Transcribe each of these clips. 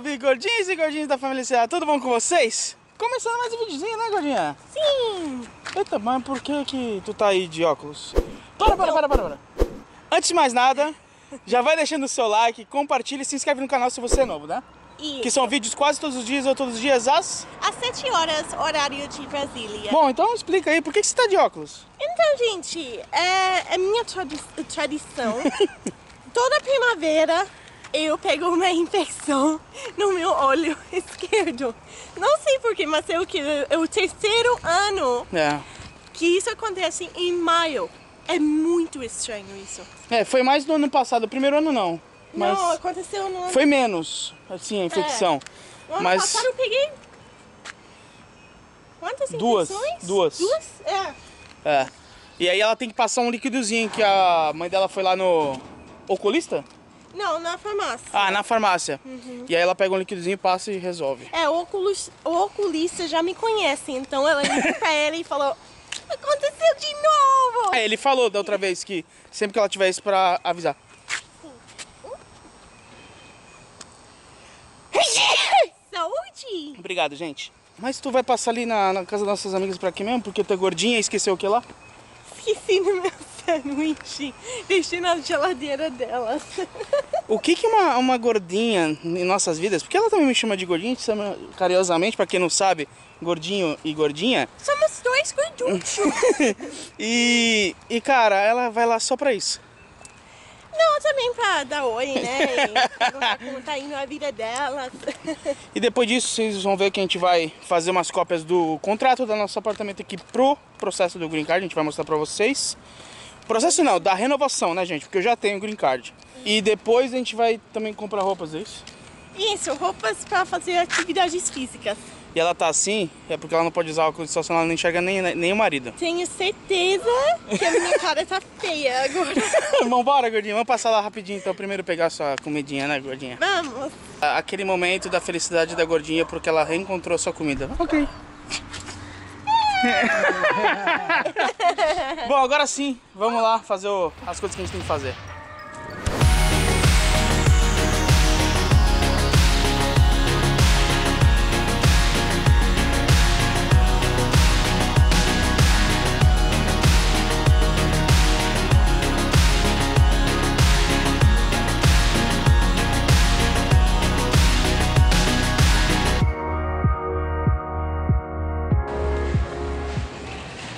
salve, gordinhos e gordinhas da família CA, tudo bom com vocês? Começando mais um videozinho, né, gordinha? Sim! Eita, mas por que que tu tá aí de óculos? Para! Antes de mais nada, já vai deixando o seu like, compartilha e se inscreve no canal se você é novo, né? Isso. Que são vídeos quase todos os dias, ou todos os dias às 7 horas, horário de Brasília. Bom, então explica aí, por que que você tá de óculos? Então, gente, é minha tradição. Toda primavera eu pego uma infecção no meu olho esquerdo. Não sei porquê, mas é o terceiro ano que isso acontece em maio. É muito estranho isso. É, foi mais no ano passado, o primeiro ano não. Mas não, aconteceu no ano... Foi menos, assim, a infecção. É. No ano passado eu peguei... Quantas infecções? Duas? É. E aí ela tem que passar um liquidozinho que a mãe dela foi lá no... Oculista? Não, na farmácia. Ah, na farmácia. Uhum. E aí ela pega um liquidozinho, passa e resolve. É, o oculista já me conhece, então ela ligou pra ela e falou, aconteceu de novo! É, ele falou da outra vez que sempre que ela tiver isso pra avisar. Saúde! Obrigado, gente. Mas tu vai passar ali na casa das nossas amigas pra aqui mesmo? Porque tu é gordinha e esqueceu o que lá? Esqueci no meu sanduíche. Deixei na geladeira delas. O que que uma gordinha em nossas vidas... Porque ela também me chama de gordinha, chama carinhosamente, pra quem não sabe, gordinho e gordinha. Somos dois gorduchos. E cara, ela vai lá só pra isso. Não, também pra dar oi, né? E perguntar como tá indo a vida dela. E depois disso, vocês vão ver que a gente vai fazer umas cópias do contrato do nosso apartamento aqui pro processo do Green Card. A gente vai mostrar pra vocês. Processo não, da renovação, né, gente? Porque eu já tenho Green Card. E depois a gente vai também comprar roupas, é isso? Isso, roupas pra fazer atividades físicas. E ela tá assim, é porque ela não pode usar óculos de sol, senão ela não enxerga nem o marido. Tenho certeza que a minha cara tá feia agora. Vamos embora, gordinha. Vamos passar lá rapidinho, então. Primeiro pegar sua comidinha, né, gordinha? Vamos. Aquele momento da felicidade da gordinha, porque ela reencontrou sua comida. Ok. Bom, agora sim, vamos lá fazer as coisas que a gente tem que fazer.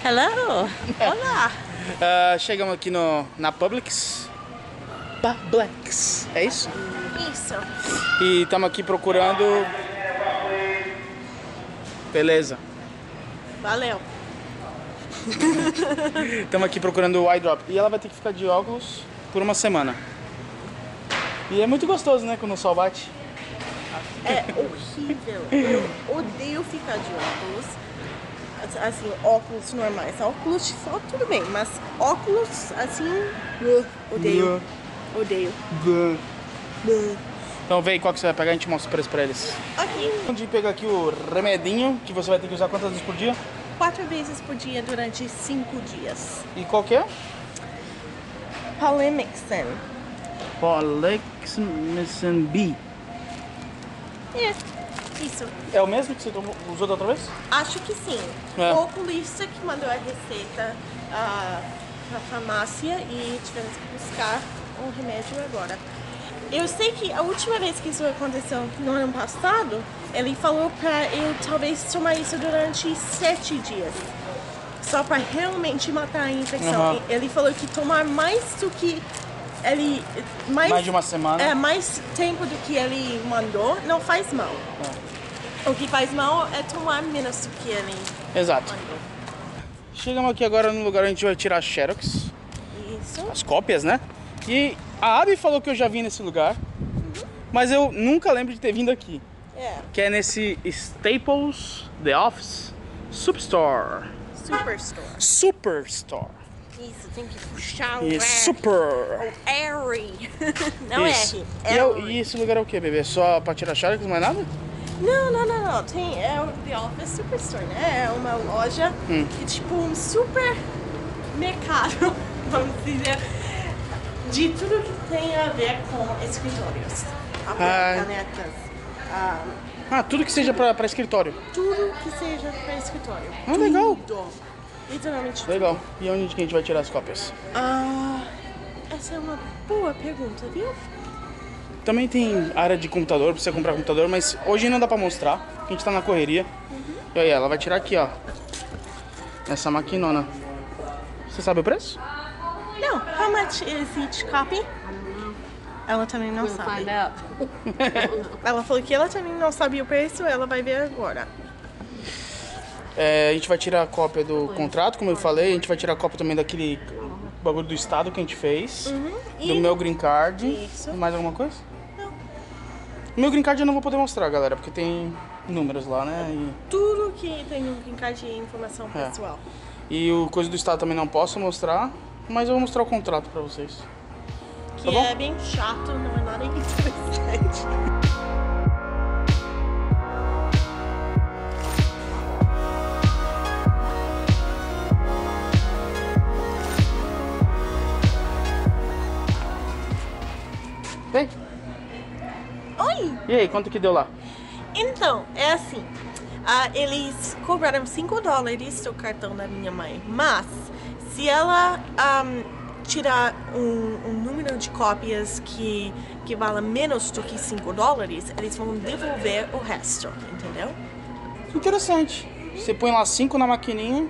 Hello! Olá! Chegamos aqui na Publix. Publix, é isso? Isso. E estamos aqui procurando... Beleza. Valeu. Estamos aqui procurando o eye drop. E ela vai ter que ficar de óculos por uma semana. E é muito gostoso, né, quando o sol bate. É horrível. Eu odeio ficar de óculos. Assim, óculos normais. Óculos de sol, tudo bem, mas óculos, assim, odeio. Odeio. Então vem qual que você vai pegar, a gente mostra o preço pra eles. Ok. Onde pegar aqui o remedinho, que você vai ter que usar quantas vezes por dia? 4 vezes por dia durante 5 dias. E qual que é? Polymyxin. Polymyxin B. Yes. Isso. É o mesmo que você usou da outra vez? Acho que sim. É. O oculista que mandou a receita pra farmácia e tivemos que buscar um remédio agora. Eu sei que a última vez que isso aconteceu no ano passado, ele falou pra eu talvez tomar isso durante 7 dias. Só pra realmente matar a infecção. Uhum. Ele falou que tomar mais do que... Ele, mais de uma semana? É, mais tempo do que ele mandou não faz mal. O que faz mal é tomar menos do que ele mandou. Chegamos aqui agora no lugar onde a gente vai tirar as xerox. Isso. As cópias, né? E a Abby falou que eu já vim nesse lugar, mas eu nunca lembro de ter vindo aqui. É. Que é nesse Staples, The Office Superstore. Superstore. Isso, tem que puxar o R. Super! O R. Não é R. E esse lugar é o que, bebê? Só pra tirar xerox, mais nada? Não. Tem, é o The Office Superstore, né? É uma loja que é tipo um supermercado, vamos dizer, de tudo que tem a ver com escritórios, canetas. Ah, tudo que seja pra escritório? Tudo que seja pra escritório. Ah, tudo. Legal. Literalmente tudo. Legal. E onde que a gente vai tirar as cópias? Ah, essa é uma boa pergunta, viu? Também tem área de computador, pra você comprar computador, mas hoje não dá pra mostrar. A gente tá na correria. Uhum. E aí, ela vai tirar aqui, ó. Essa maquinona. Você sabe o preço? Não. How much is each copy? Ela também não sabe. Ela falou que ela também não sabia o preço, ela vai ver agora. É, a gente vai tirar a cópia do contrato, como eu falei. A gente vai tirar a cópia também daquele bagulho do estado que a gente fez. Uhum. Do meu Green Card. Isso. Mais alguma coisa? Não. Meu Green Card eu não vou poder mostrar, galera, porque tem números lá, né? E... tudo que tem no Green Card é informação pessoal. E o coisa do estado também não posso mostrar, mas eu vou mostrar o contrato pra vocês. Que é bem chato, não é nada interessante. Vem. Oi! E aí, quanto que deu lá? Então, é assim. Eles cobraram $5 do cartão da minha mãe, mas se ela... tirar um número de cópias que vale menos do que $5, eles vão devolver o resto, entendeu? Interessante. Você põe lá 5 na maquininha,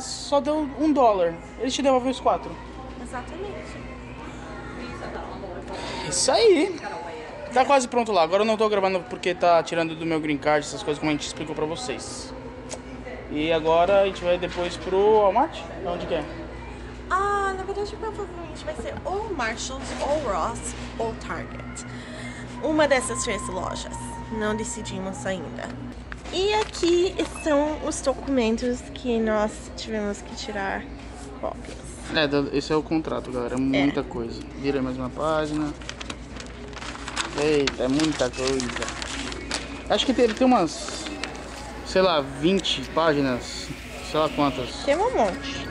só deu $1. Eles te devolvem os 4. Exatamente. Isso aí. Tá quase pronto lá. Agora eu não tô gravando porque tá tirando do meu Green Card, essas coisas como a gente explicou pra vocês. E agora a gente vai depois pro Walmart? Onde que é? Na verdade, provavelmente vai ser ou Marshalls, ou Ross, ou Target. Uma dessas 3 lojas. Não decidimos ainda. E aqui estão os documentos que nós tivemos que tirar cópias. Esse é o contrato, galera. É muita coisa. Vira mais uma página. Eita, é muita coisa. Acho que tem umas, sei lá, 20 páginas. Sei lá quantas. Tem um monte.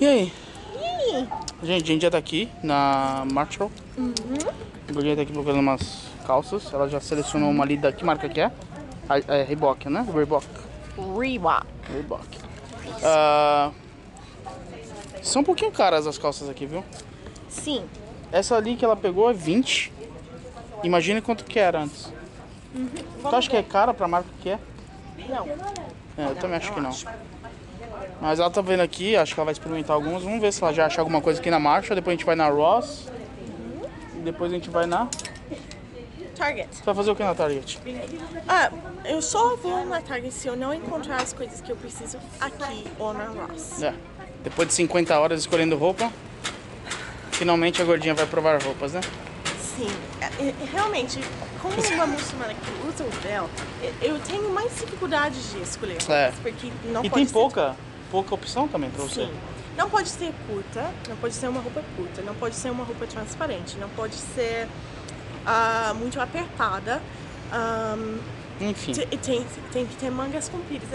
E aí? Gente, a gente já tá aqui na Marshall. Uhum. A gente tá aqui procurando umas calças. Ela já selecionou uma ali da... que marca que é? É Reebok, né? Reebok. São um pouquinho caras as calças aqui, viu? Sim. Essa ali que ela pegou é 20. Imagina quanto que era antes. Uhum. Tu acha que é cara pra marca que é? Não. Eu também acho que não. Mas ela tá vendo aqui, acho que ela vai experimentar algumas. Vamos ver se ela já achar alguma coisa aqui na Marshall. Depois a gente vai na Ross. E depois a gente vai na... Target. Você vai fazer o que na Target? Eu só vou na Target se eu não encontrar as coisas que eu preciso aqui ou na Ross. Depois de 50 horas escolhendo roupa, finalmente a gordinha vai provar roupas, né? Sim. Realmente, como uma muçulmana que usa o véu, eu tenho mais dificuldade de escolher roupas. Porque não pode ser... pouca opção também pra você. Sim. Não pode ser curta, não pode ser uma roupa curta, não pode ser uma roupa transparente, não pode ser muito apertada. Enfim. Tem que ter mangas compridas.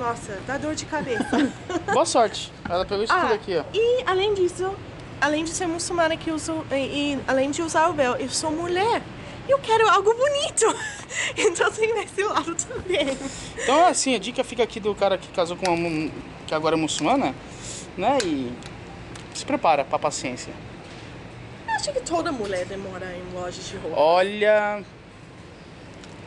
Nossa, dá dor de cabeça. Boa sorte. Ela pegou isso tudo aqui, ó. E além de ser muçulmana que uso, e além de usar o véu, eu sou mulher. Eu quero algo bonito. Então tem nesse lado também. Então assim, a dica fica aqui do cara que casou com uma que agora é muçulmana, né? E se prepara pra paciência. Eu acho que toda mulher demora em lojas de roupa. Olha...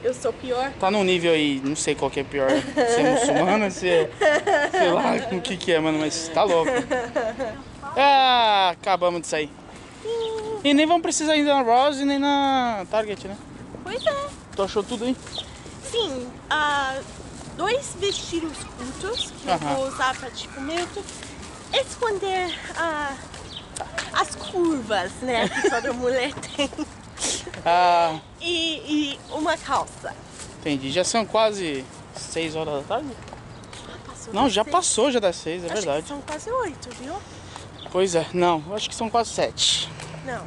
eu sou pior? Tá num nível aí, não sei qual que é pior. Se é muçulmana, se é... sei lá o que é, mano, mas tá louco. Acabamos de sair. E nem vamos precisar ir na Ross e nem na Target, né? Pois é. Tu achou tudo aí? Sim. 2 vestidos curtos que eu vou usar pra, tipo, meio que esconder as curvas, né? Que toda mulher tem. E uma calça. Entendi. Já são quase 6 horas da tarde? Já passou já das 6, é acho verdade. Que são quase 8, viu? Pois é. Não, acho que são quase 7. Não.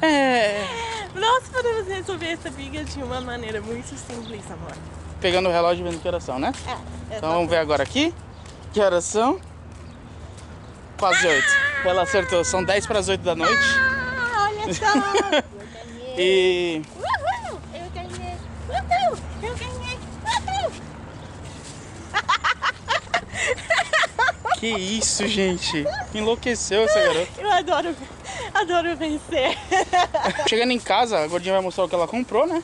É. Nós podemos resolver essa briga de uma maneira muito simples, amor. Pegando o relógio e vendo que horas são, né? É. Então vamos ver agora aqui. Que horas são? Quase 8. Ela acertou. São 10 para as 8 da noite. Ah, olha só. Eu ganhei. E... Uhul! Eu ganhei. Uhul! Eu ganhei. Uhul! Que isso, gente. Enlouqueceu essa garota. Eu adoro vencer. Chegando em casa, a gordinha vai mostrar o que ela comprou, né?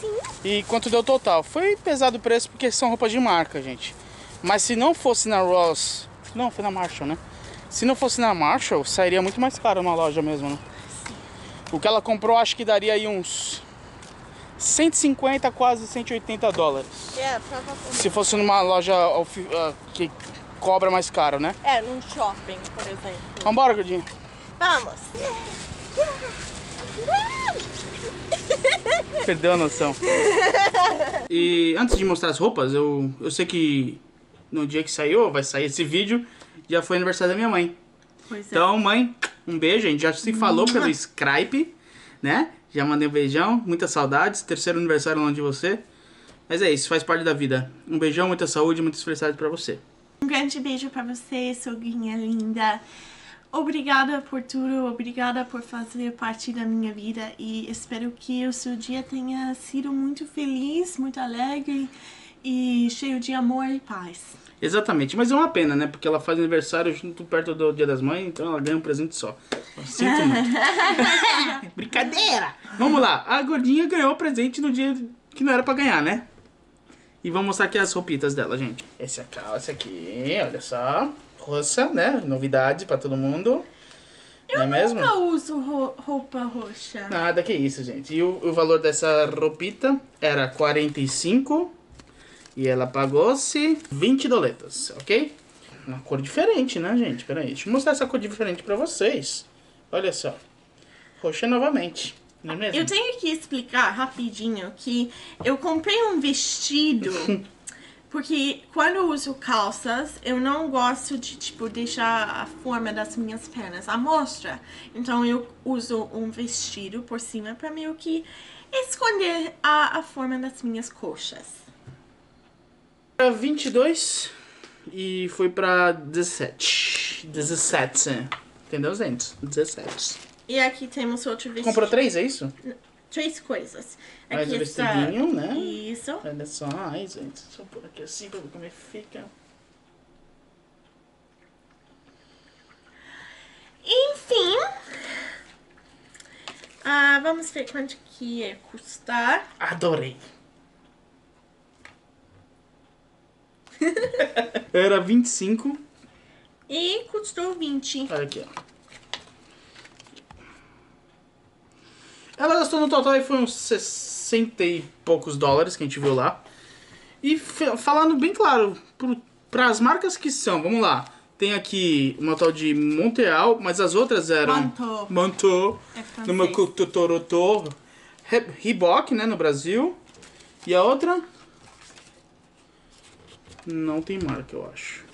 Sim. E quanto deu total. Foi pesado o preço porque são roupas de marca, gente. Mas se não fosse na Ross... Não, foi na Marshall, né? Se não fosse na Marshall, sairia muito mais caro na loja mesmo, né? Sim. O que ela comprou, acho que daria aí uns... 150, quase 180 dólares. É, provavelmente. Se fosse numa loja que cobra mais caro, né? É, num shopping, por exemplo. Vambora, gordinha. Vamos. Perdeu a noção. E antes de mostrar as roupas, eu sei que no dia que saiu, vai sair esse vídeo, já foi aniversário da minha mãe. Pois é. Então, mãe, um beijo. A gente já se falou pelo Skype, né? Já mandei um beijão, muitas saudades. Terceiro aniversário longe de você. Mas é isso, faz parte da vida. Um beijão, muita saúde, muitas felicidades pra você. Um grande beijo pra você, sogrinha linda. Obrigada por tudo, obrigada por fazer parte da minha vida e espero que o seu dia tenha sido muito feliz, muito alegre e cheio de amor e paz. Exatamente, mas é uma pena, né? Porque ela faz aniversário junto perto do Dia das Mães, então ela ganha um presente só. Eu sinto muito. Brincadeira! Vamos lá, a gordinha ganhou o presente no dia que não era pra ganhar, né? E vamos mostrar aqui as roupitas dela, gente. Essa calça aqui, olha só. Roxa, né? Novidade pra todo mundo. Eu não é mesmo? Nunca uso roupa roxa. Nada, que isso, gente. E o valor dessa roupita era 45 e ela pagou-se 20 doletas, ok? Uma cor diferente, né, gente? Peraí, deixa eu mostrar essa cor diferente pra vocês. Olha só. Roxa novamente. Não é mesmo? Eu tenho que explicar rapidinho que eu comprei um vestido... Porque quando eu uso calças, eu não gosto de, tipo, deixar a forma das minhas pernas à mostra. Então eu uso um vestido por cima pra meio que esconder a forma das minhas coxas. Era 22 e foi pra 17. 17. Entendeu, gente? 17. E aqui temos outro vestido. Comprou 3, é isso? Três coisas. Aqui mais o vestidinho, está... né? Isso. Olha só. Ai, gente. Só por aqui assim pra ver como é que fica. Enfim. Vamos ver quanto que ia custar. Adorei. Era 25. E custou 20. Olha aqui, ó. Ela gastou no total e foi uns 60 e poucos dólares que a gente viu lá. E falando bem claro, para as marcas que são, vamos lá. Tem aqui uma tal de Montreal, mas as outras eram... Manteau. Torotô. Reebok, né, no Brasil. E a outra? Não tem marca, eu acho.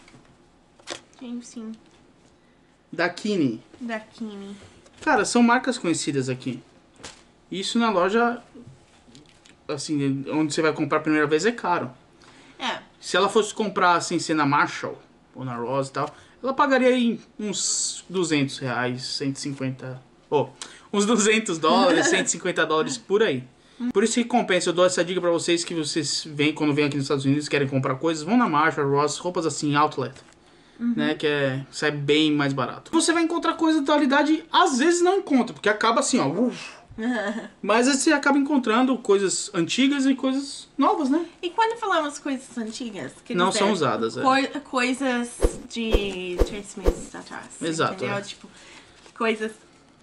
Tem sim. Dakini. Dakini. Cara, são marcas conhecidas aqui. Isso na loja, assim, onde você vai comprar a primeira vez é caro. É. Se ela fosse comprar sem ser na Marshall ou na Ross e tal, ela pagaria aí uns 200 reais, 150... Oh, uns 200 dólares, 150 dólares por aí. Por isso que compensa, eu dou essa dica pra vocês que vocês vêm, quando vêm aqui nos Estados Unidos, querem comprar coisas, vão na Marshall, Ross, roupas assim, outlet. Uhum. Né, que sai bem mais barato. Você vai encontrar coisa de qualidade, às vezes não encontra, porque acaba assim, ó... Mas você acaba encontrando coisas antigas e coisas novas, né? E quando falamos coisas antigas, quer não dizer, são usadas, é. Coisas de 3 meses atrás. Exato. É. Tipo, coisas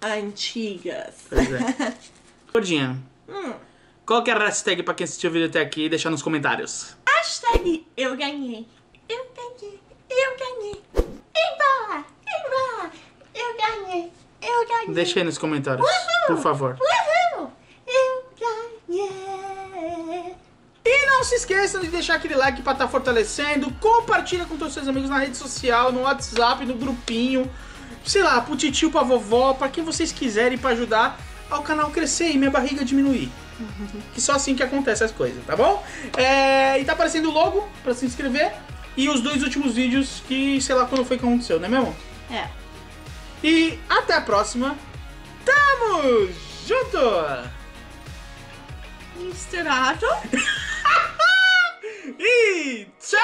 antigas. Pois é. Gordinha, qual que é a hashtag pra quem assistiu o vídeo até aqui e deixar nos comentários? Hashtag eu ganhei. Eu ganhei. Eu ganhei. Embora! Embora! Eu ganhei. Eu ganhei. Deixa aí nos comentários. Por favor. Uhul! Eu ganhei! E não se esqueçam de deixar aquele like pra estar fortalecendo. Compartilha com todos os seus amigos na rede social, no WhatsApp, no grupinho. Sei lá, pro titio, pra vovó, pra quem vocês quiserem pra ajudar ao canal crescer e minha barriga diminuir. Que só assim que acontece as coisas, tá bom? E tá aparecendo o logo pra se inscrever. E os dois últimos vídeos que sei lá quando foi que aconteceu, não é mesmo? É. E até a próxima. Tamo junto! Misturado. E tchau!